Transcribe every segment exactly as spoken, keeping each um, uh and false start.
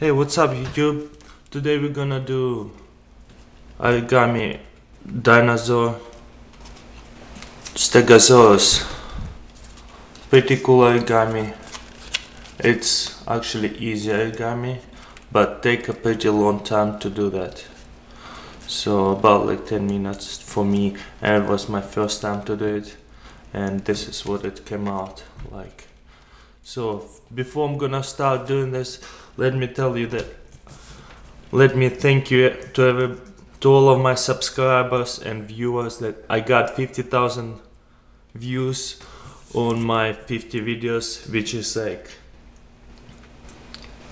Hey, what's up YouTube? Today we're gonna do origami dinosaur stegosaurus. Pretty cool origami. It's actually easy origami, but take a pretty long time to do that. So about like ten minutes for me, and it was my first time to do it, and this is what it came out like. So before I'm gonna start doing this, let me tell you that let me thank you to every to all of my subscribers and viewers that I got fifty thousand views on my fifty videos, which is like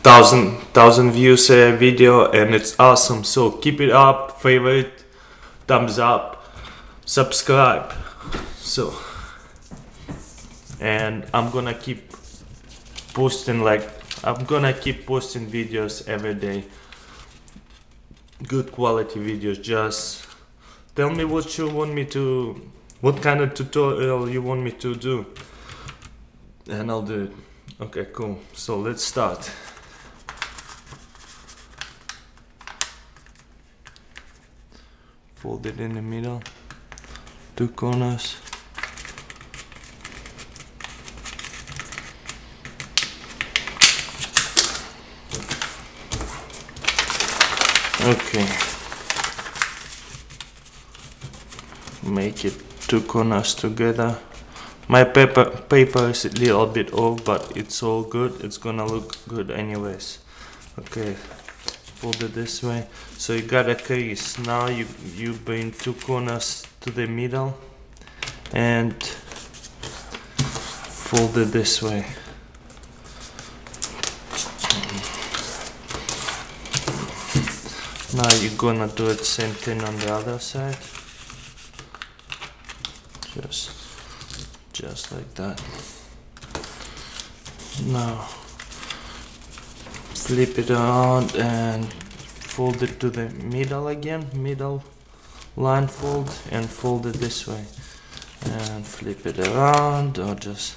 thousand thousand views a video, and it's awesome. So keep it up, favorite, thumbs up, subscribe. So and I'm gonna keep posting like I'm gonna keep posting videos every day, good quality videos. Just tell me what you want me to what kind of tutorial you want me to do, and I'll do it. Okay, cool, so let's start. Fold it in the middle, two corners. Okay, make it two corners together. My paper paper is a little bit off, but it's all good. It's gonna look good anyways. Okay, fold it this way. So you got a crease. Now you you bring two corners to the middle and fold it this way. Now you're gonna do it same thing on the other side, just just like that. Now flip it around and fold it to the middle again, middle line fold, and fold it this way and flip it around, or just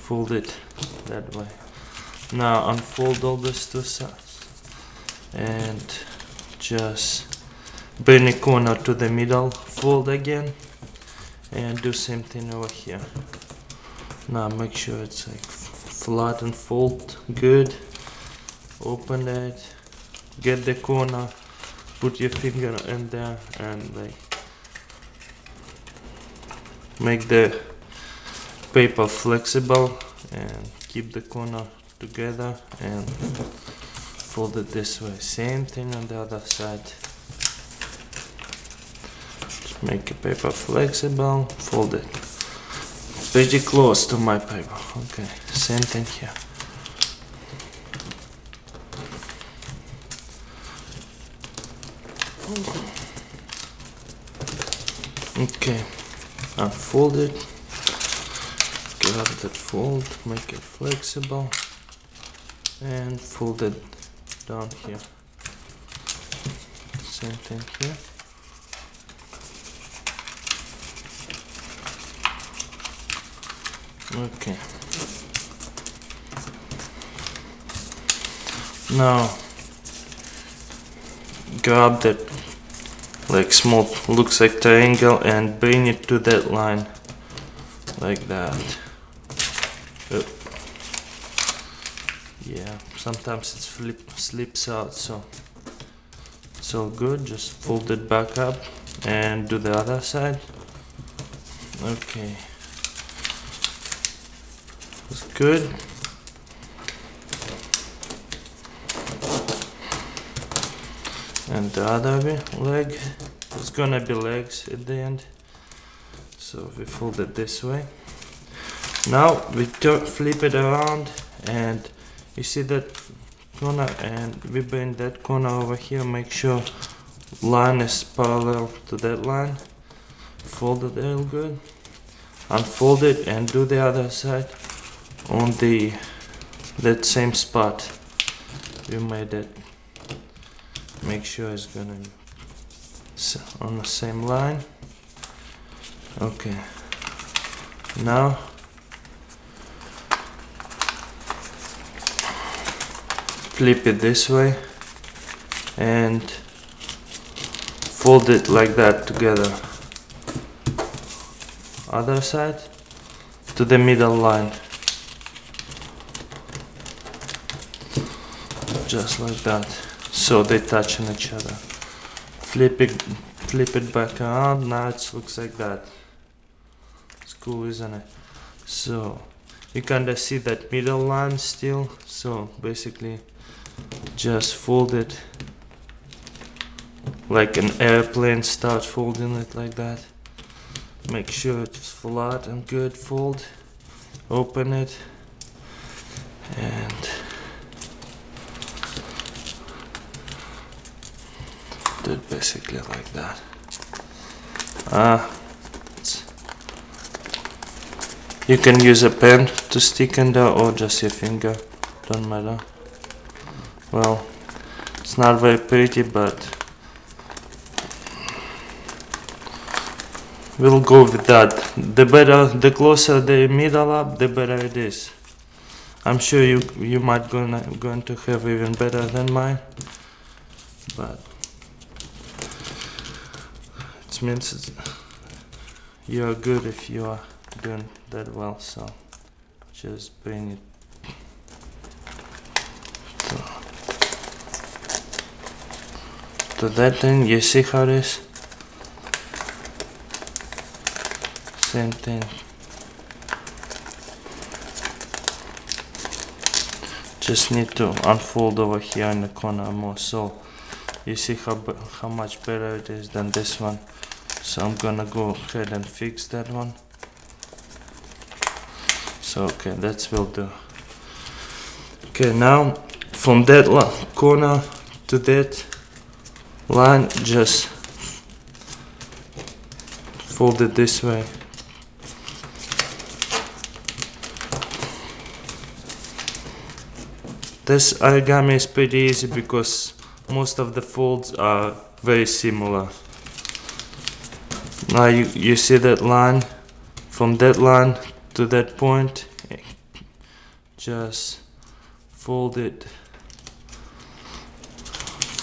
fold it that way. Now unfold all these two sides and just bring a corner to the middle, fold again, and do same thing over here. Now make sure it's like flat and fold good. Open it, get the corner, put your finger in there, and like make the paper flexible and keep the corner together and fold it this way. Same thing on the other side. Just make your paper flexible, fold it. Pretty close to my paper. Okay, same thing here. Okay, unfold it. Grab that fold, make it flexible, and fold it down here. Same thing here. Okay. Now grab that like small looks like triangle and bring it to that line like that. Uh, yeah, sometimes it flip, slips out, so it's all good. Just fold it back up and do the other side. Okay, it's good. And the other leg, it's gonna be legs at the end, so we fold it this way. Now we turn, flip it around, and you see that corner, and we bring that corner over here. Make sure line is parallel to that line. Fold it real good. Unfold it and do the other side on the that same spot. We made it. Make sure it's gonna be on the same line. Okay. Now flip it this way and fold it like that together. Other side to the middle line, just like that, so they touch on each other. Flip it, flip it back around. Now it looks like that. It's cool, isn't it? So you kind of see that middle line still. So basically, just fold it like an airplane. Start folding it like that. Make sure it's flat and good. Fold, open it, and do it basically like that. Ah, you can use a pen to stick in there or just your finger, don't matter. Well, it's not very pretty, but we'll go with that. The better, the closer the middle up, the better it is. I'm sure you you might gonna going to have even better than mine, but it means it's, you're good if you are doing that well. So just bring it. So, to that thing, you see how it is. Same thing. Just need to unfold over here in the corner more, so you see how how much better it is than this one. So I'm gonna go ahead and fix that one. So okay, that will do. Okay, now from that corner to that line, just fold it this way. This origami is pretty easy because most of the folds are very similar. Now you, you see that line, from that line to that point, just fold it,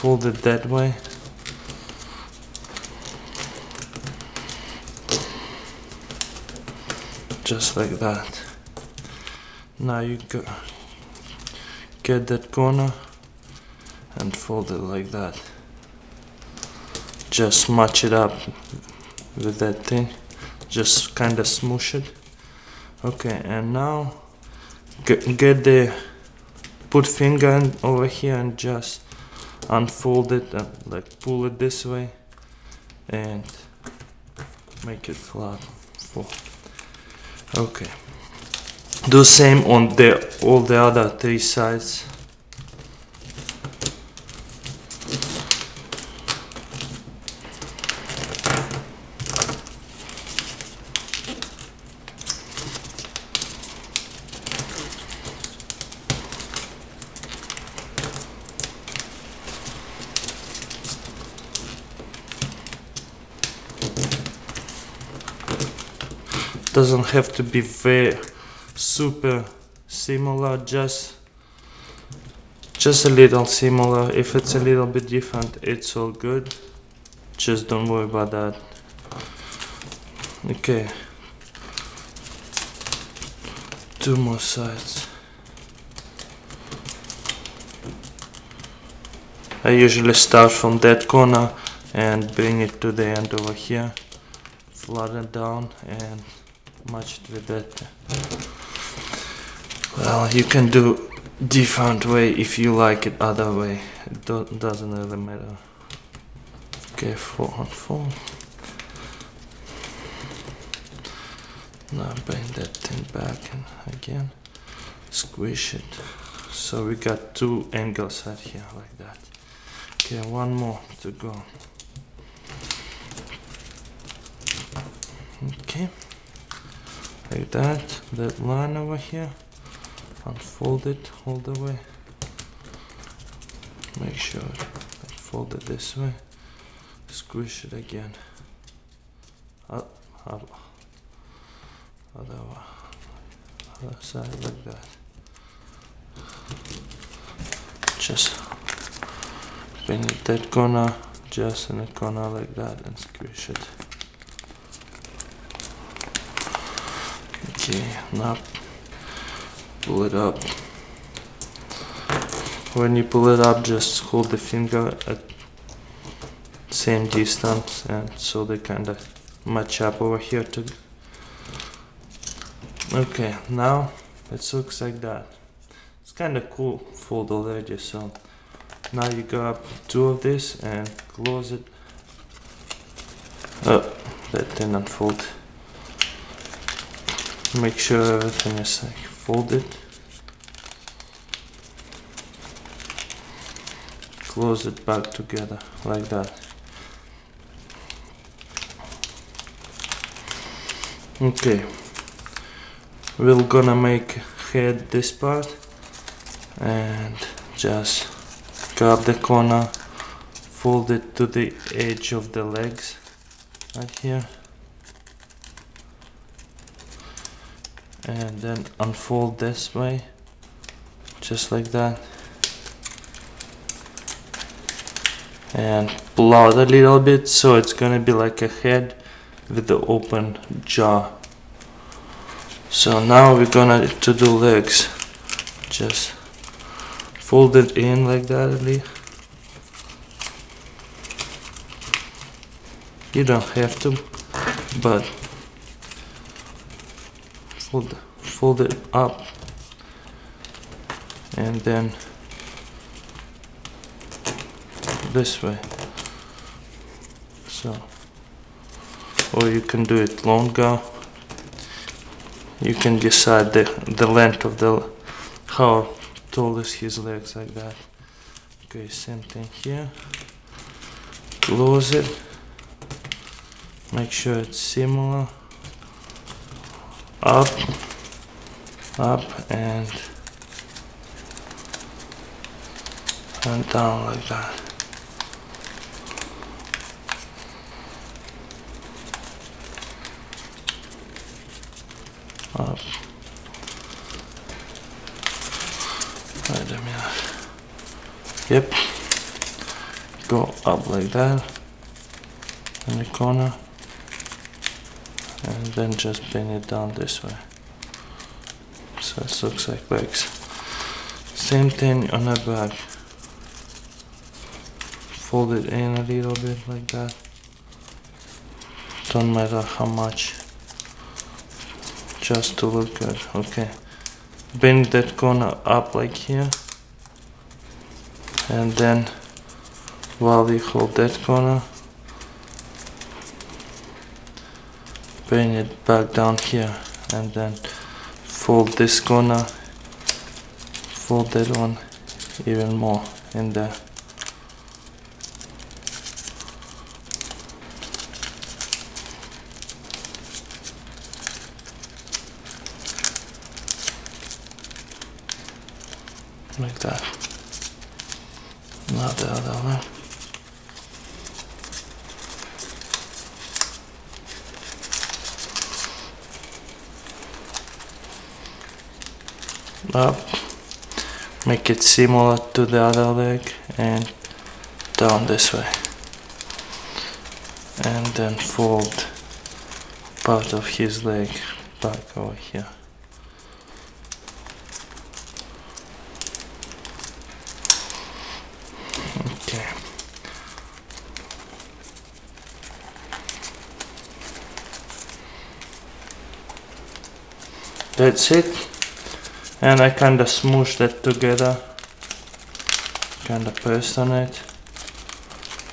fold it that way. Just like that. Now you go. Get that corner and fold it like that. Just match it up with that thing. Just kind of smoosh it. Okay, and now get, get the put finger in over here and just unfold it and like pull it this way and make it flat. Okay. Do same on the all the other three sides. Doesn't have to be very super similar, just just a little similar. If it's a little bit different, it's all good, just don't worry about that. Okay, two more sides. I usually start from that corner and bring it to the end over here, flatten it down and match it with that. Well, you can do different way if you like it other way. It do doesn't really matter. Okay, four on four. Now bring that thing back and again squish it. So we got two angles out here like that. Okay, one more to go. Okay, like that. That line over here. Unfold it all the way. Make sure fold it this way. Squish it again. Up, up. Other, other side like that. just bring that corner just in a corner like that and squish it. Okay, now pull it up. When you pull it up, just hold the finger at same distance, and so they kind of match up over here too. Okay, now it looks like that. It's kind of cool fold already. So now you grab two of this and close it. Oh, that didn't unfold. Make sure everything is like folded. Close it back together like that. Okay, we're gonna make head this part and just grab the corner, fold it to the edge of the legs right here, and then unfold this way just like that and pull out a little bit, so it's gonna be like a head with the open jaw. So now we're gonna to do legs. Just fold it in like that at least. You don't have to, but fold fold it up and then this way. So, or you can do it longer. You can decide the, the length of the, how tall is his legs like that. Okay, same thing here. Close it. Make sure it's similar. Up, up and, and down like that. Up. Wait a minute. Yep. Go up like that in the corner, and then just bring it down this way. So it looks like legs. Same thing on the back. Fold it in a little bit like that. Don't matter how much. Just to look good. Okay, bend that corner up like here, and then while you hold that corner, bring it back down here, and then fold this corner, fold that one even more in there. Like that. Not the other one. Up. Make it similar to the other leg and down this way. And then fold part of his leg back over here. That's it, and I kind of smooshed that together, kind of pressed on it,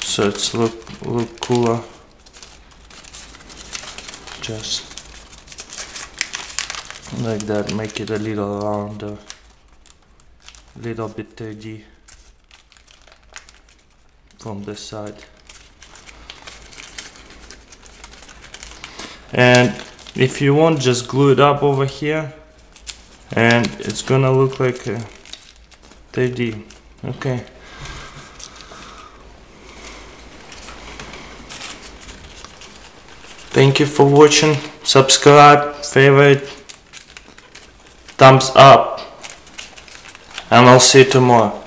so it's look look cooler. Just like that, make it a little rounder, little bit three D from the side. And if you want, just glue it up over here, and it's gonna look like a three D. Okay. Thank you for watching. Subscribe, favorite, thumbs up, and I'll see you tomorrow.